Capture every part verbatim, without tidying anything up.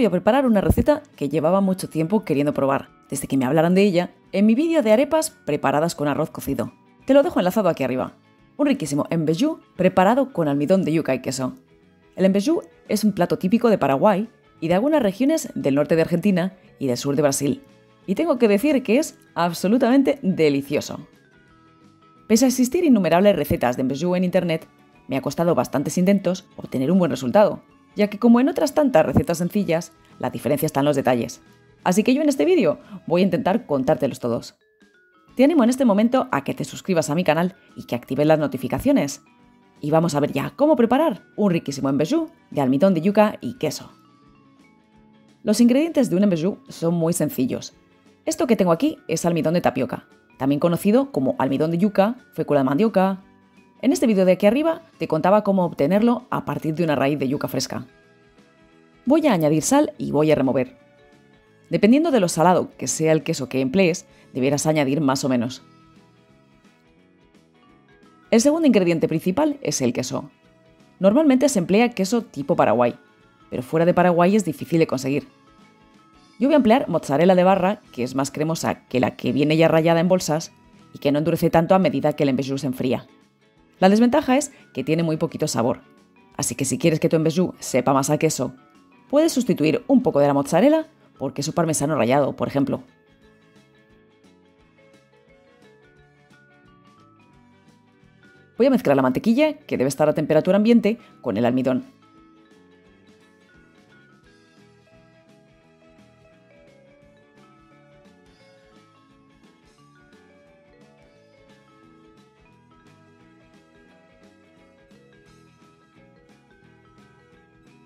voy a preparar una receta que llevaba mucho tiempo queriendo probar, desde que me hablaron de ella en mi vídeo de arepas preparadas con arroz cocido. Te lo dejo enlazado aquí arriba. Un riquísimo mbejú preparado con almidón de yuca y queso. El mbejú es un plato típico de Paraguay y de algunas regiones del norte de Argentina y del sur de Brasil. Y tengo que decir que es absolutamente delicioso. Pese a existir innumerables recetas de mbejú en internet, me ha costado bastantes intentos obtener un buen resultado, ya que como en otras tantas recetas sencillas, la diferencia está en los detalles. Así que yo en este vídeo voy a intentar contártelos todos. Te animo en este momento a que te suscribas a mi canal y que actives las notificaciones. Y vamos a ver ya cómo preparar un riquísimo mbejú de almidón de yuca y queso. Los ingredientes de un mbejú son muy sencillos. Esto que tengo aquí es almidón de tapioca, también conocido como almidón de yuca, fécula de mandioca. En este vídeo de aquí arriba te contaba cómo obtenerlo a partir de una raíz de yuca fresca. Voy a añadir sal y voy a remover. Dependiendo de lo salado que sea el queso que emplees, deberás añadir más o menos. El segundo ingrediente principal es el queso. Normalmente se emplea queso tipo Paraguay, pero fuera de Paraguay es difícil de conseguir. Yo voy a emplear mozzarella de barra, que es más cremosa que la que viene ya rallada en bolsas y que no endurece tanto a medida que el mbejú se enfría. La desventaja es que tiene muy poquito sabor, así que si quieres que tu mbejú sepa más a queso, puedes sustituir un poco de la mozzarella por queso parmesano rallado, por ejemplo. Voy a mezclar la mantequilla, que debe estar a temperatura ambiente, con el almidón.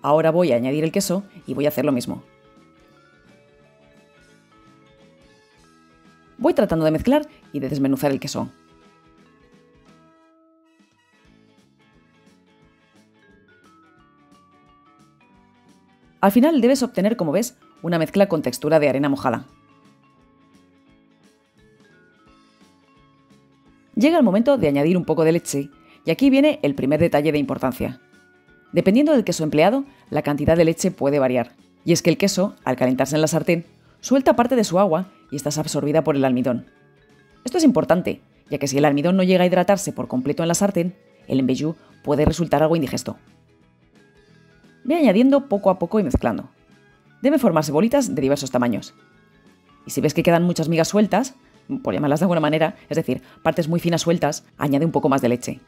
Ahora voy a añadir el queso y voy a hacer lo mismo. Voy tratando de mezclar y de desmenuzar el queso. Al final debes obtener, como ves, una mezcla con textura de arena mojada. Llega el momento de añadir un poco de leche, y aquí viene el primer detalle de importancia. Dependiendo del queso empleado, la cantidad de leche puede variar. Y es que el queso, al calentarse en la sartén, suelta parte de su agua y está absorbida por el almidón. Esto es importante, ya que si el almidón no llega a hidratarse por completo en la sartén, el mbejú puede resultar algo indigesto. Ve añadiendo poco a poco y mezclando. Deben formarse bolitas de diversos tamaños. Y si ves que quedan muchas migas sueltas, por llamarlas de alguna manera, es decir, partes muy finas sueltas, añade un poco más de leche.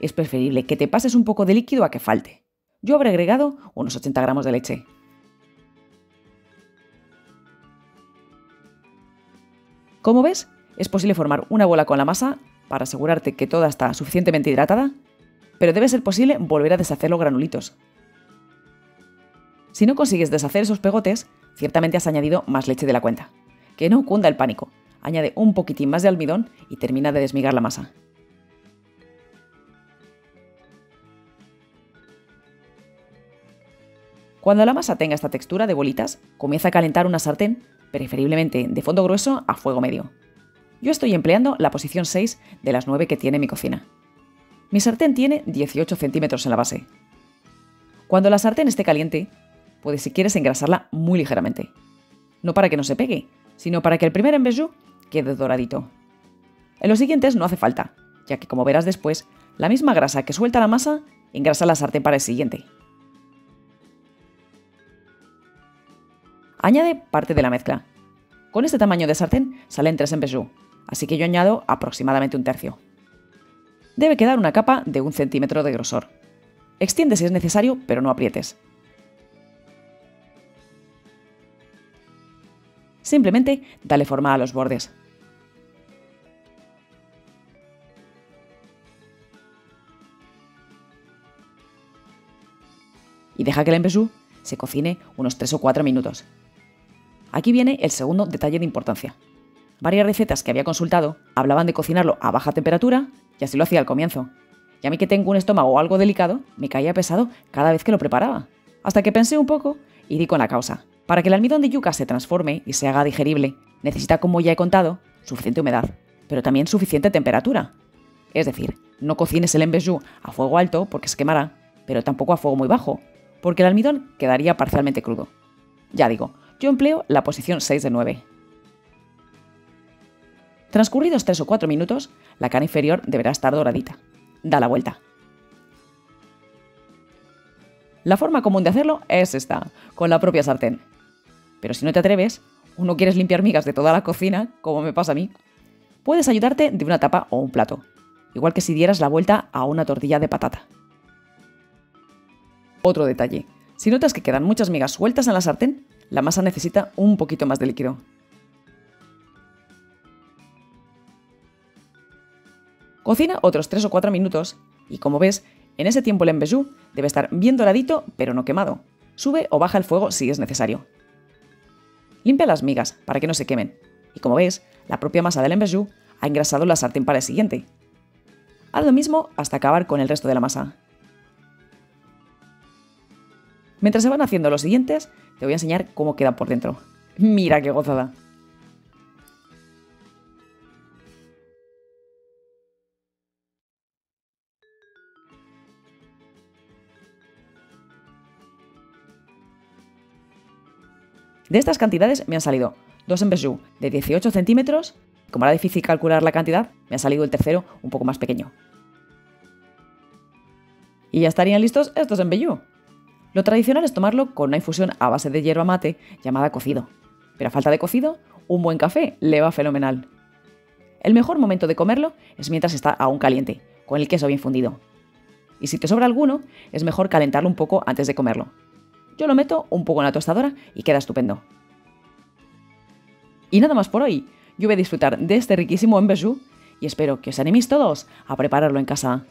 Es preferible que te pases un poco de líquido a que falte. Yo habré agregado unos ochenta gramos de leche. Como ves, es posible formar una bola con la masa para asegurarte que toda está suficientemente hidratada, pero debe ser posible volver a deshacer los granulitos. Si no consigues deshacer esos pegotes, ciertamente has añadido más leche de la cuenta. Que no cunda el pánico, añade un poquitín más de almidón y termina de desmigar la masa. Cuando la masa tenga esta textura de bolitas, comienza a calentar una sartén, preferiblemente de fondo grueso a fuego medio. Yo estoy empleando la posición seis de las nueve que tiene mi cocina. Mi sartén tiene dieciocho centímetros en la base. Cuando la sartén esté caliente, puedes si quieres engrasarla muy ligeramente. No para que no se pegue, sino para que el primer mbejú quede doradito. En los siguientes no hace falta, ya que como verás después, la misma grasa que suelta la masa engrasa la sartén para el siguiente. Añade parte de la mezcla. Con este tamaño de sartén salen tres mbejú, así que yo añado aproximadamente un tercio. Debe quedar una capa de un centímetro de grosor. Extiende si es necesario, pero no aprietes. Simplemente dale forma a los bordes. Y deja que el mbejú se cocine unos tres o cuatro minutos. Aquí viene el segundo detalle de importancia. Varias recetas que había consultado hablaban de cocinarlo a baja temperatura y así lo hacía al comienzo. Y a mí que tengo un estómago algo delicado, me caía pesado cada vez que lo preparaba. Hasta que pensé un poco y di con la causa. Para que el almidón de yuca se transforme y se haga digerible, necesita, como ya he contado, suficiente humedad, pero también suficiente temperatura. Es decir, no cocines el mbejú a fuego alto porque se quemará, pero tampoco a fuego muy bajo, porque el almidón quedaría parcialmente crudo. Ya digo, yo empleo la posición seis de nueve. Transcurridos tres o cuatro minutos, la cara inferior deberá estar doradita. Da la vuelta. La forma común de hacerlo es esta, con la propia sartén. Pero si no te atreves, o no quieres limpiar migas de toda la cocina, como me pasa a mí, puedes ayudarte de una tapa o un plato, igual que si dieras la vuelta a una tortilla de patata. Otro detalle, si notas que quedan muchas migas sueltas en la sartén, la masa necesita un poquito más de líquido. Cocina otros tres o cuatro minutos y, como ves, en ese tiempo el mbejú debe estar bien doradito pero no quemado. Sube o baja el fuego si es necesario. Limpia las migas para que no se quemen y, como ves, la propia masa del mbejú ha engrasado la sartén para el siguiente. Haz lo mismo hasta acabar con el resto de la masa. Mientras se van haciendo los siguientes, te voy a enseñar cómo queda por dentro. ¡Mira qué gozada! De estas cantidades me han salido dos mbejú de dieciocho centímetros. Como era difícil calcular la cantidad, me ha salido el tercero un poco más pequeño. Y ya estarían listos estos mbejú. Lo tradicional es tomarlo con una infusión a base de hierba mate llamada cocido. Pero a falta de cocido, un buen café le va fenomenal. El mejor momento de comerlo es mientras está aún caliente, con el queso bien fundido. Y si te sobra alguno, es mejor calentarlo un poco antes de comerlo. Yo lo meto un poco en la tostadora y queda estupendo. Y nada más por hoy. Yo voy a disfrutar de este riquísimo mbejú y espero que os animéis todos a prepararlo en casa.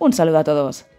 Un saludo a todos.